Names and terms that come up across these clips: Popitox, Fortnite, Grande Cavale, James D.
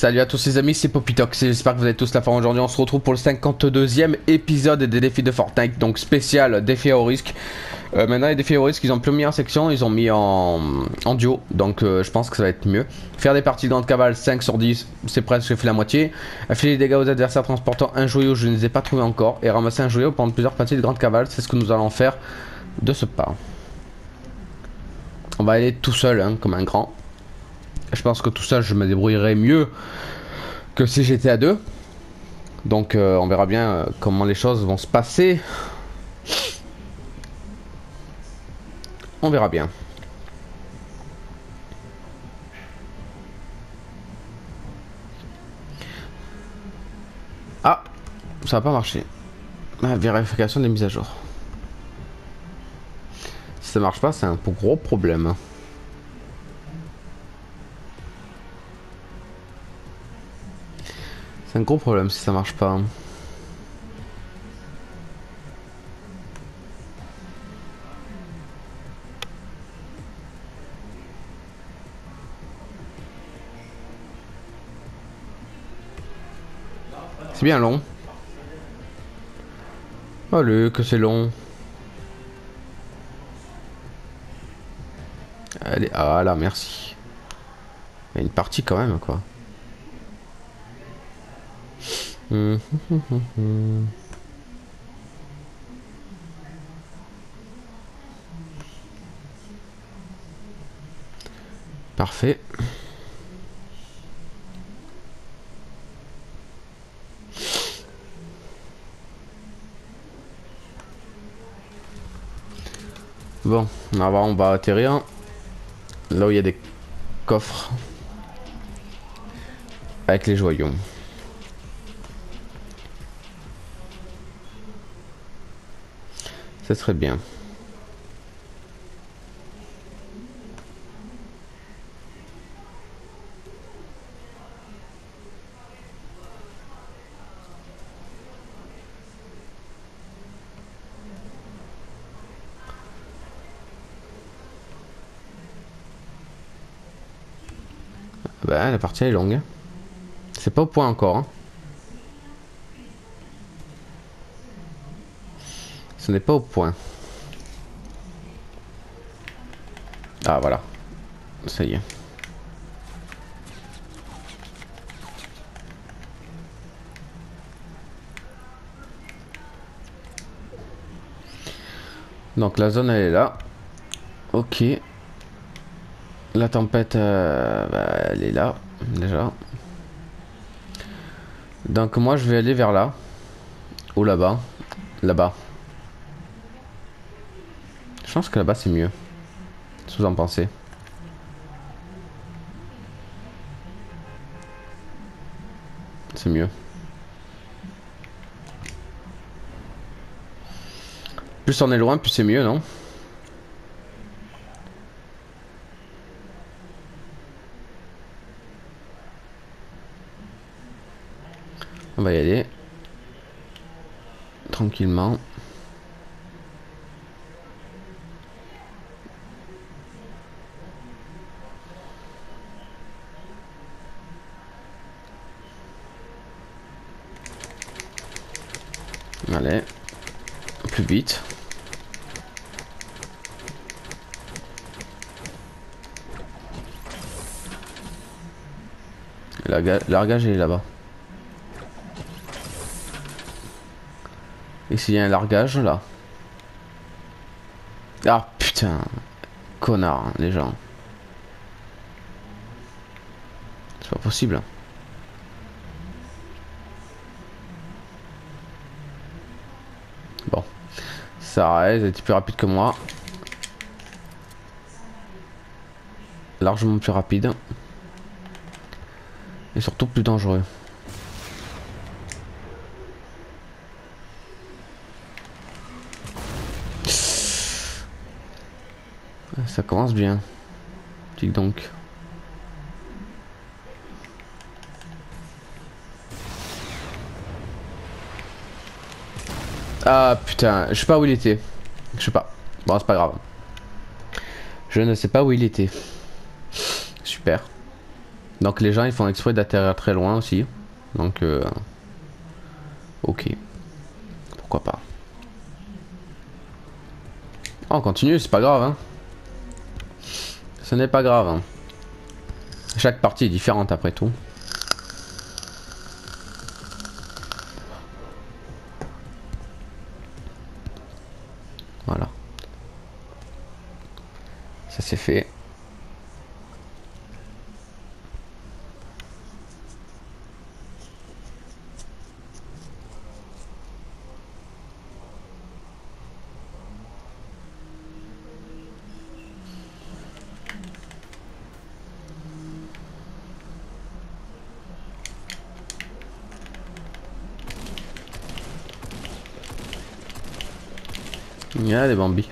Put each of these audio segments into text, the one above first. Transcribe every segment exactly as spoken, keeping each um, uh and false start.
Salut à tous les amis, c'est Popitox et j'espère que vous êtes tous la forme aujourd'hui. On se retrouve pour le cinquante-deuxième épisode des défis de Fortnite, donc spécial défi au risque. Euh, maintenant les défis au risque, ils ont plus mis en section, ils ont mis en, en duo, donc euh, je pense que ça va être mieux. Faire des parties de Grande Cavale cinq sur dix, c'est presque fait la moitié. Affiler des dégâts aux adversaires transportant un joyau, je ne les ai pas trouvés encore. Et ramasser un joyau pendant plusieurs parties de Grande Cavale, c'est ce que nous allons faire de ce pas. On va aller tout seul, hein, comme un grand. Je pense que tout ça, je me débrouillerai mieux que si j'étais à deux. Donc, euh, on verra bien euh, comment les choses vont se passer. On verra bien. Ah, ça n'a pas marché. Ah, vérification des mises à jour. Si ça marche pas, c'est un gros problème. C'est un gros problème si ça marche pas. C'est bien long. Allez, que c'est long. Allez, ah là, merci. Il y a une partie quand même, quoi. Mmh, mmh, mmh, mmh. Parfait. Bon, on va atterrir là où il y a des coffres avec les joyaux. Ça serait bien. Bah, la partie est longue. C'est pas au point encore. Hein. Ce n'est pas au point. Ah voilà. Ça y est. Donc la zone elle est là. Ok. La tempête euh, bah, elle est là déjà. Donc moi je vais aller vers là. Ou là-bas. Là-bas. Je pense que là-bas c'est mieux. Qu'est-ce que vous en pensez? C'est mieux. Plus on est loin, plus c'est mieux, non? On va y aller. Tranquillement. Allez, plus vite. Largage il est là-bas. Et s'il y a un largage là. Ah putain, connard hein, les gens. C'est pas possible. Ça reste, elle était plus rapide que moi. Largement plus rapide. Et surtout plus dangereux. Ça commence bien. Tic donc. Ah putain, je sais pas où il était. Je sais pas. Bon, c'est pas grave. Je ne sais pas où il était. Super. Donc les gens ils font exprès d'atterrir très loin aussi. Donc euh, ok. Pourquoi pas. Oh, on continue, c'est pas grave hein. Ce n'est pas grave hein. Chaque partie est différente après tout. Voilà. Ça c'est fait. Il y a des bambis.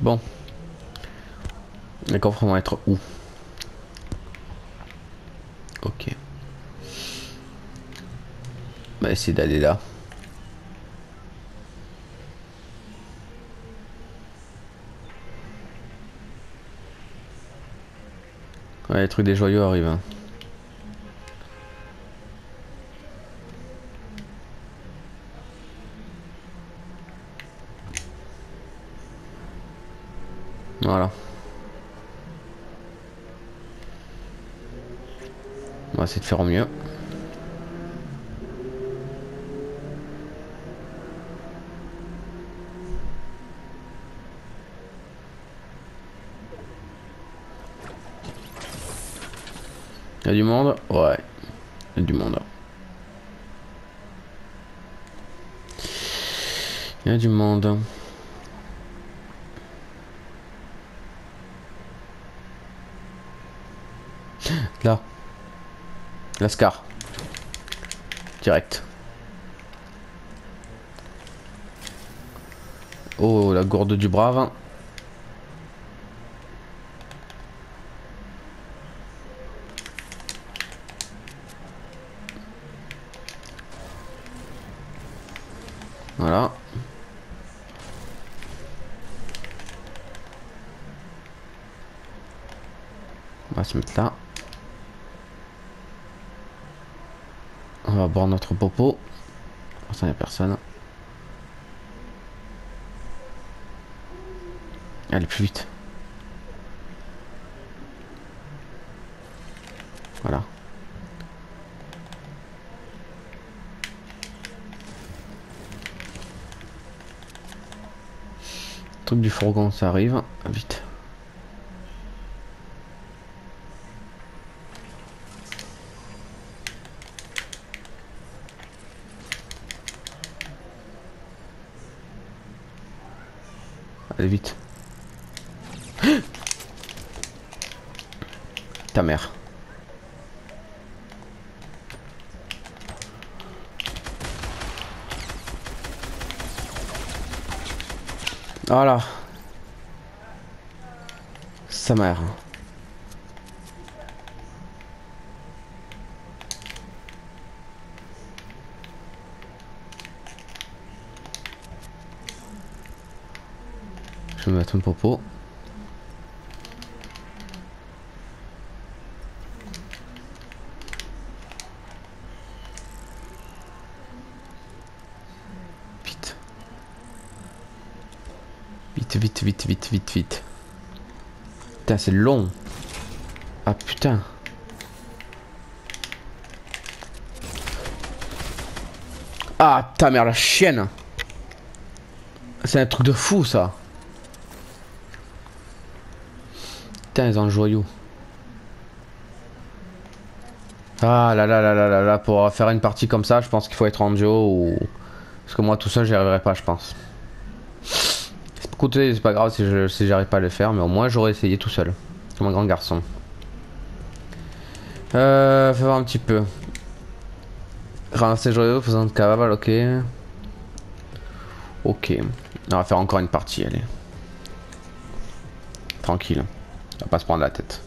Bon. Les coffres vont être où? Ok. On va essayer d'aller là. Ouais, les trucs des joyaux arrivent. Hein. Voilà. On va essayer de faire au mieux. Il y a du monde? Ouais. Il y a du monde. Il y a du monde. Là. Lascar. Direct. Oh, la gourde du brave. Voilà. On va se mettre là. On va boire notre popo. Pour ça, il n'y a personne. Allez, plus vite. Voilà. Truc du fourgon, ça arrive vite. Allez vite. Ta mère. Voilà. Sa mère. Je vais mettre un popo. Vite, vite, vite, vite, vite. Putain, c'est long. Ah putain. Ah ta mère, la chienne. C'est un truc de fou ça. Putain, ils ont le joyau. Ah là là là là là là. Pour faire une partie comme ça, je pense qu'il faut être en duo ou... Parce que moi tout seul j'y arriverai pas, je pense. Écoutez, c'est pas grave si je si j'arrive pas à le faire, mais au moins j'aurais essayé tout seul, comme un grand garçon. Euh, fais voir un petit peu. Ramasser joyeux, faisant une cavale, ok. Ok, on va faire encore une partie, allez. Tranquille, on va pas se prendre la tête.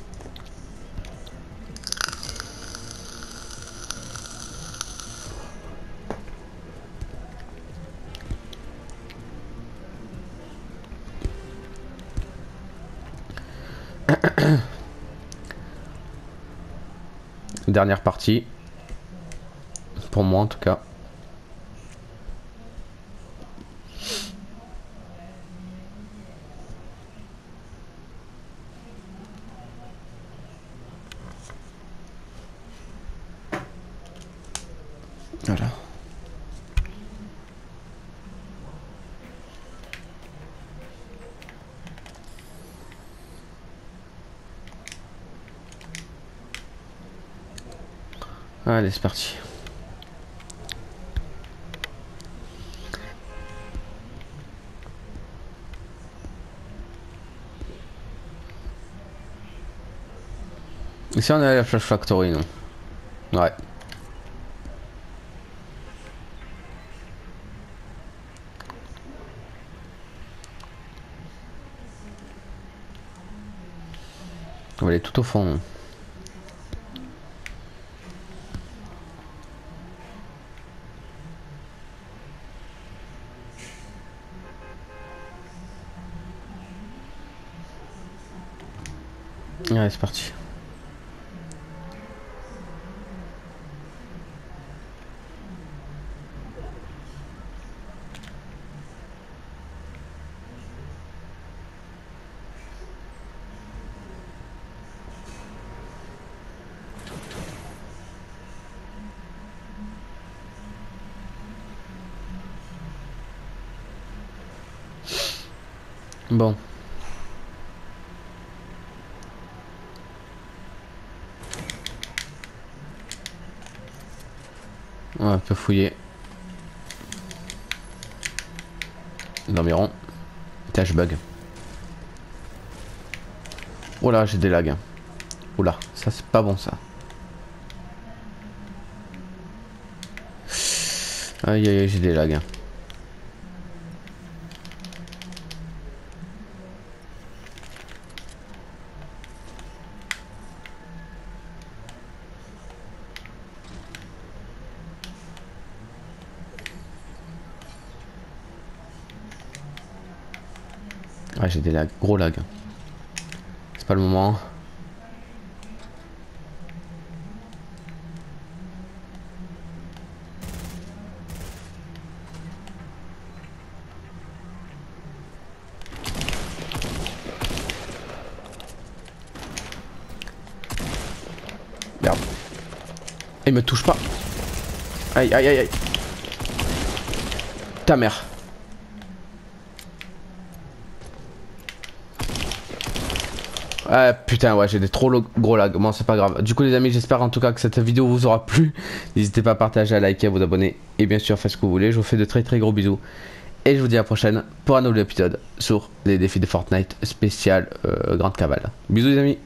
Dernière partie. Pour moi en tout cas. Voilà. Allez, c'est parti. Ici, on est à la Flash Factory, non? Ouais. On va aller tout au fond. Allez, c'est parti. Bon. On va un peu fouiller d'environ. Putain, je bug. Oh là, j'ai des lags. Oh là, ça c'est pas bon ça. Aïe aïe aïe, j'ai des lags. Ah, j'ai des lags, gros lags. C'est pas le moment. Merde. Il me touche pas. Aïe aïe aïe aïe. Ta mère. Ah putain, ouais, j'ai des trop gros lags. Bon, c'est pas grave. Du coup les amis, j'espère en tout cas que cette vidéo vous aura plu. N'hésitez pas à partager, à liker, à vous abonner. Et bien sûr, faites ce que vous voulez. Je vous fais de très très gros bisous. Et je vous dis à la prochaine pour un nouvel épisode sur les défis de Fortnite spécial euh, Grande Cavale. Bisous les amis.